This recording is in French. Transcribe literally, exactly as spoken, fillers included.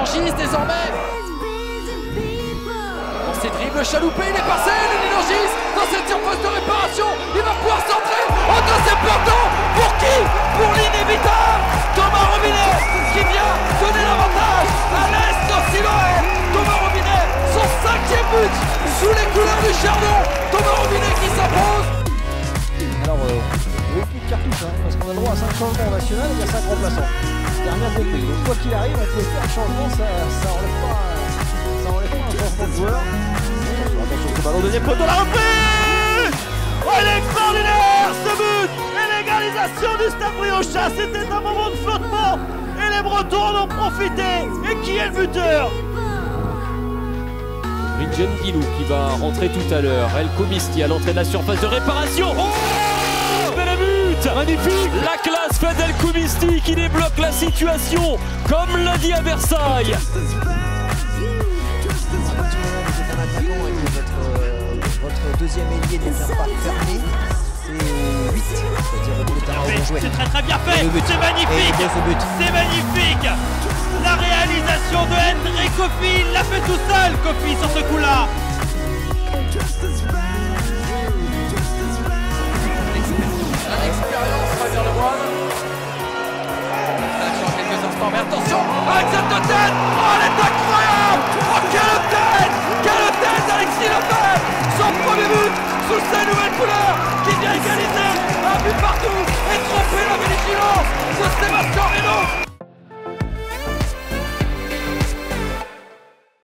en gise désormais. Dans ses dribbles chaloupés, il est passé, le Nil en gise dans cette surface de réparation, il va pouvoir centrer. Oh non, c'est plantant. Pour qui? Pour l'inévitable Thomas Robinet qui vient donner l'avantage à l'Est en Siloé. Thomas Robinet, son cinquième but sous les couleurs du Chardon. Thomas Robinet qui s'impose. Alors, euh... plus de cartouches, hein, parce qu'on a le droit à cinq changements nationaux et à cinq remplaçants. Dernière reprise. Donc quoi qu'il arrive, on peut faire un changement, ça, ça enlève pas, ça enlève pas un changement de joueur. Attention, ce ballon, deuxième poteau, la reprise. Oh, il est extraordinaire ce but. Et l'égalisation du Stade Briochat, c'était un moment de flottement. Et les Bretons en ont profité. Et qui est le buteur? Une jeune Guilou qui va rentrer tout à l'heure. Elle Koumbisti à l'entrée de la surface de réparation. Oh, magnifique. La classe Fadel Koumbisti qui débloque la situation, comme l'a dit à Versailles. Vous êtes un attaquant et que votre, votre deuxième ailier n'est pas fermé. C'est huit. C'est très très bien fait. C'est magnifique. C'est magnifique. La réalisation de Hendry, Kofi l'a fait tout seul, Kofi, sur ce coup-là.